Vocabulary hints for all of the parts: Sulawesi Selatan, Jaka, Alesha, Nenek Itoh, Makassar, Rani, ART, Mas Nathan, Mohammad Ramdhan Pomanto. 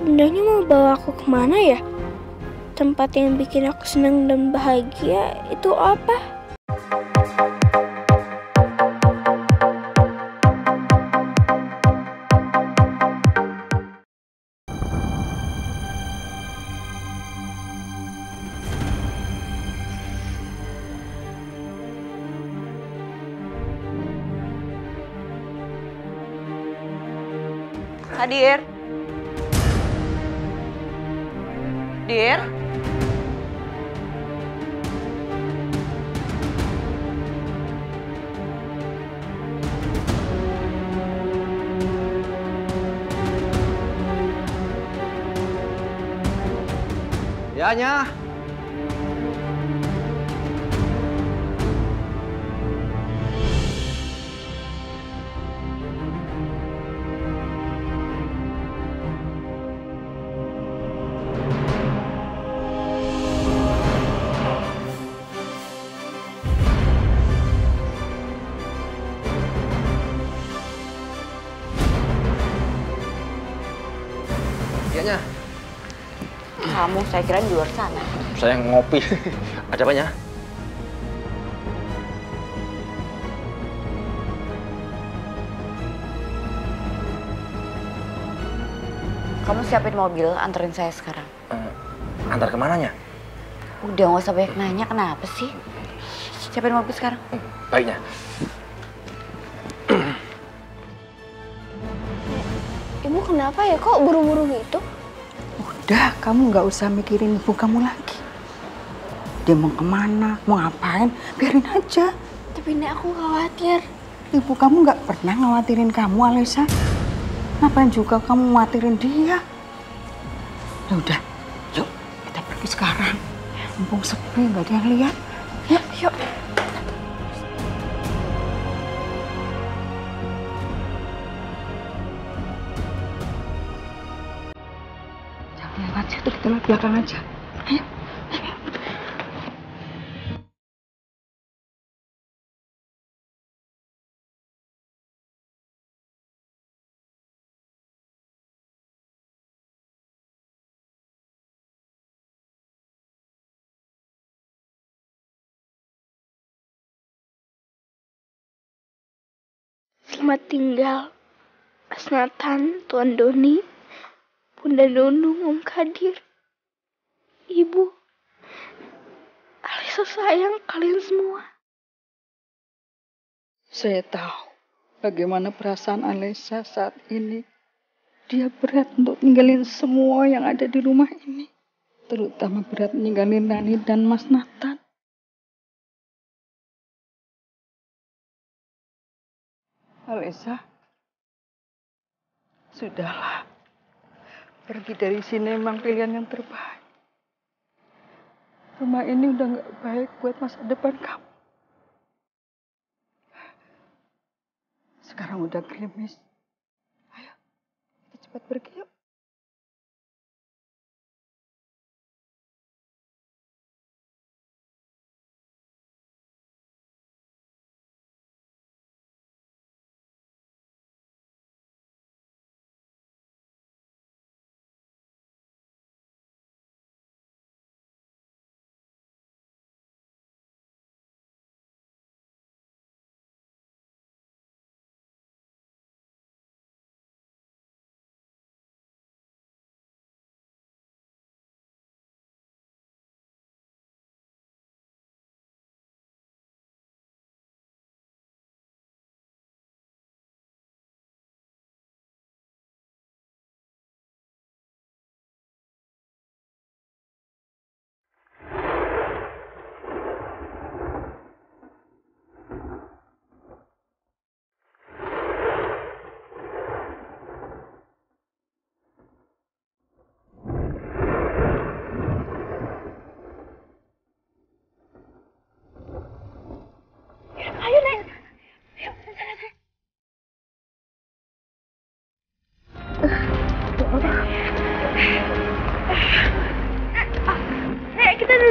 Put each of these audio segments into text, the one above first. Sebenarnya mau bawa aku kemana ya? Tempat yang bikin aku senang dan bahagia itu apa? Hadir. Dir. Ya, Nyah. Kamu, saya kira di luar sana. Saya ngopi. Ada apanya? Kamu siapin mobil, anterin saya sekarang. Antar kemananya? Udah, nggak usah banyak nanya. Kenapa sih? Siapin mobil sekarang. Baiknya. Ibu kenapa ya? Kok buru-buru gitu? Udah, kamu nggak usah mikirin ibu kamu lagi. Dia mau kemana, mau ngapain, biarin aja. Tapi Nek, aku khawatir. Ibu kamu nggak pernah khawatirin kamu, Alesha. Ngapain juga kamu khawatirin dia? Ya udah, yuk kita pergi sekarang. Mumpung sepi, nggak ada yang lihat. Yuk, yuk. Kita lihat belakang aja. Ayo. Selamat tinggal Mas Nathan, Tuan Doni, Bunda Nunung, Om Kadir, Ibu, Alesha sayang kalian semua. Saya tahu bagaimana perasaan Alesha saat ini. Dia berat untuk ninggalin semua yang ada di rumah ini. Terutama berat ninggalin Rani dan Mas Nathan. Alesha, sudahlah. Pergi dari sini memang pilihan yang terbaik. Rumah ini udah nggak baik buat masa depan kamu. Sekarang udah gerimis. Ayo, kita cepat pergi yuk.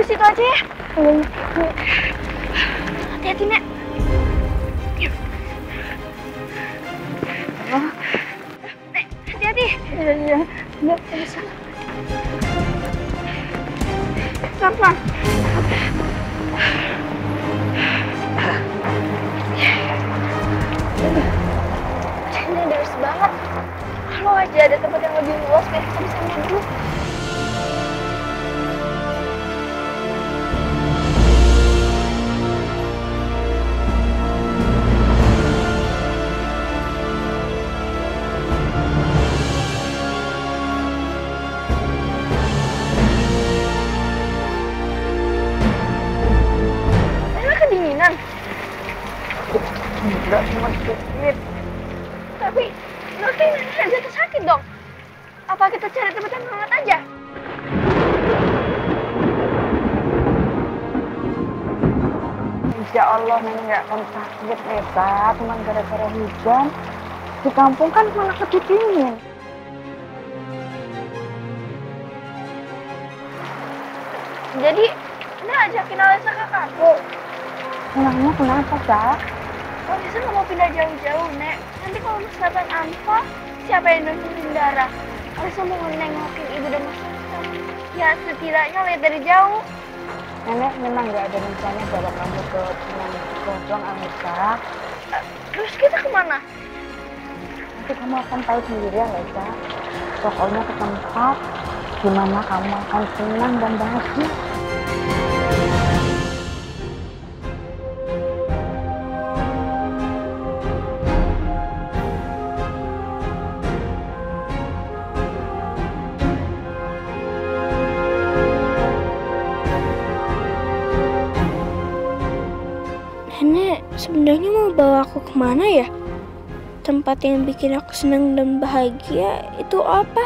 Situ aja ya. Hati-hati, Nek. Yuk. Nek, hati-hati. Iya. Nek, bisa. makanan. Enggak, cuma sedikit. Tapi, nanti Nenek jatuh sakit dong. Apa kita cari tempat yang hangat aja? Insya Allah Nenek nggak akan sakit, Neta. Cuma gara-gara hujan, di kampung kan malah lebih dingin. Jadi, Nenek ajakin Alesha ke kampung. Emangnya kenapa, Kak? Alesha nggak mau pindah jauh-jauh, Nek. Nanti kalau Mas Nathan Anfa, siapa yang nungguin darah? Alesha mau nengokin ibu dan Mas Nathan. Ya, setidaknya lihat dari jauh. Nenek memang nggak ada rencana bawa kamu ke Gondrong, Alesha. Terus kita kemana? Nanti kamu akan tahu sendiri, Alesha. Pokoknya ke tempat gimana kamu akan senang dan bahagia. Nenek sebenarnya mau bawa aku kemana ya? Tempat yang bikin aku senang dan bahagia itu apa?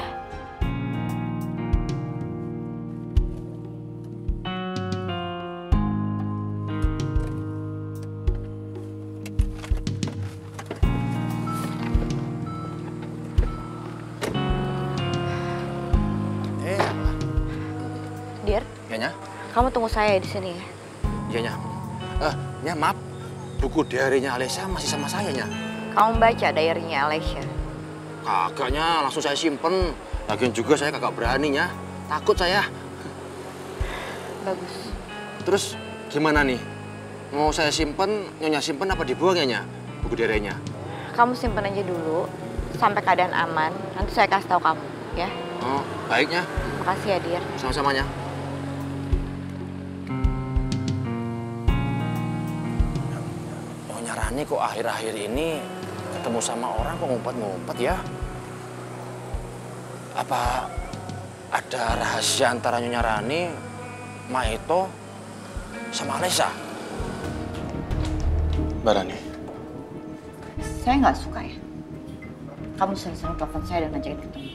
Kamu tunggu saya di sini. Iya, Nya. Nya, maaf. Buku diarinya Alesha masih sama saya, Nya. Kamu baca diarinya Alesha? Kagak, Nya. Langsung saya simpen. Lagian juga saya kagak berani, Nya. Takut saya. Bagus. Terus gimana nih? Mau saya simpen, Nyonya simpen apa dibuang ya, Nya? Buku diarinya. Kamu simpen aja dulu sampai keadaan aman. Nanti saya kasih tahu kamu, ya. Oh, baik, Nya. Makasih ya, Dir. Sama-sama, Nya. Rani kok akhir-akhir ini ketemu sama orang kok ngumpet-ngumpet ya? Apa ada rahasia antara Nyonya Rani, Ma Itoh, sama Alesha? Mbak Rani. Saya nggak suka ya. Kamu sering-sering telepon saya dan ngajakin ketemu.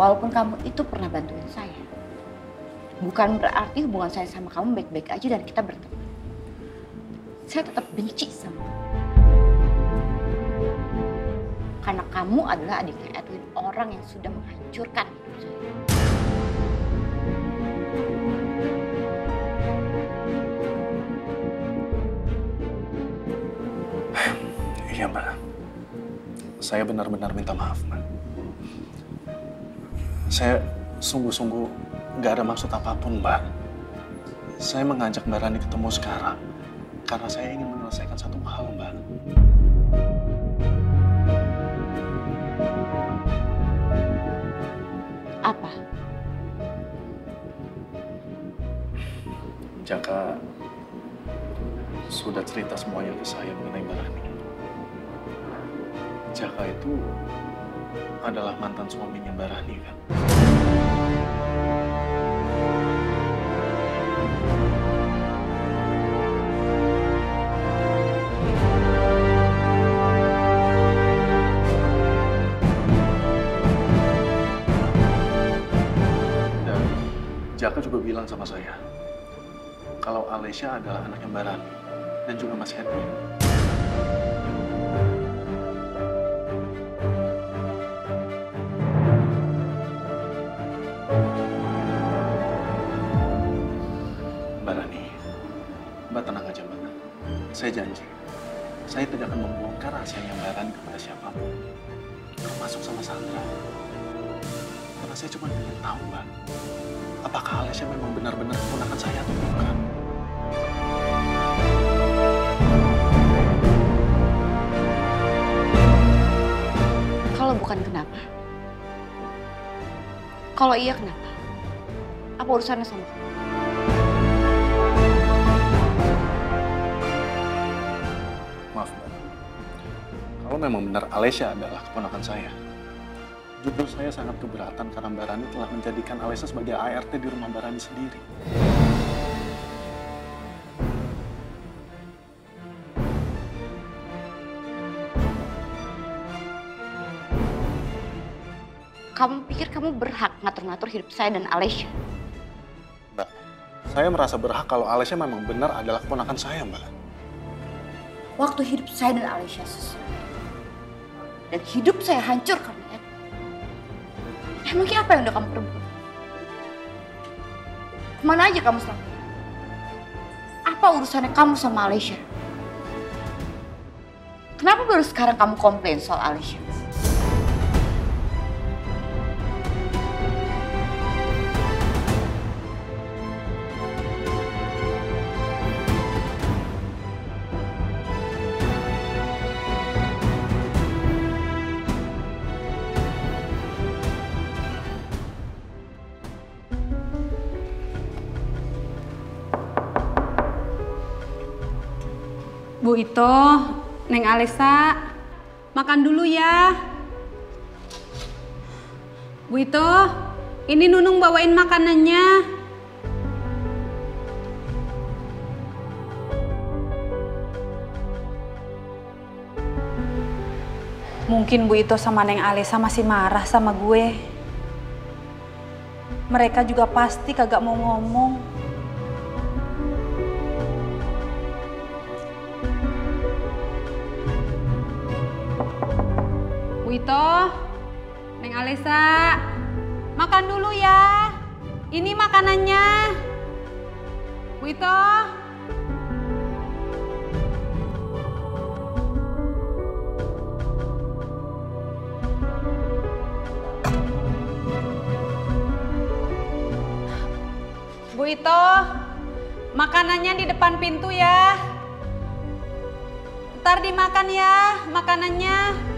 Walaupun kamu itu pernah bantuin saya, bukan berarti hubungan saya sama kamu baik-baik aja dan kita berteman. Saya tetap benci sama kamu. Karena kamu adalah adiknya Edwin, orang yang sudah menghancurkan hidup saya. Iya, Mbak. Saya benar-benar minta maaf, Mbak. Saya sungguh-sungguh nggak ada maksud apapun, Mbak. Saya mengajak Mbak Rani ketemu sekarang karena saya ingin menyelesaikan satu hal, Mbak. Apa? Jaka sudah cerita semuanya ke saya mengenai Mbak Rani. Jaka itu adalah mantan suaminya Mbak Rani, kan? Jaka juga bilang sama saya kalau Alesha adalah anaknya Mbak Rani dan juga Mas Edwin. Mbak Rani, Mbak tenang aja, Mbak. Saya janji, saya tidak akan membongkar rahasianya Mbak Rani kepada siapapun, termasuk sama Sandra. Karena saya cuma ingin tahu, Mbak, apakah Alesha memang benar-benar keponakan saya atau bukan? Kalau bukan, kenapa? Kalau iya, kenapa? Apa urusannya sama kamu? Maaf, Mbak. Kalau memang benar Alesha adalah keponakan saya, jujur saya sangat keberatan karena Mbak Rani telah menjadikan Alesha sebagai ART di rumah Mbak Rani sendiri. pikir kamu berhak ngatur-ngatur hidup saya dan Alesha? Mbak, saya merasa berhak kalau Alesha memang benar adalah keponakan saya, Mbak. Waktu hidup saya dan Alesha susah. Dan hidup saya hancur karena itu. Emangnya apa yang udah kamu perbuat? Kemana aja kamu selama ini? Apa urusannya kamu sama Alesha? Kenapa baru sekarang kamu komplain soal Alesha? Bu Itoh, Neng Alesha, makan dulu ya. Bu Itoh, ini Nunung bawain makanannya. Mungkin Bu Itoh sama Neng Alesha masih marah sama gue. Mereka juga pasti kagak mau ngomong. Itoh, Neng Alesha, makan dulu ya. Ini makanannya. Bu Itoh. Bu Itoh, makanannya di depan pintu ya. Ntar dimakan ya makanannya.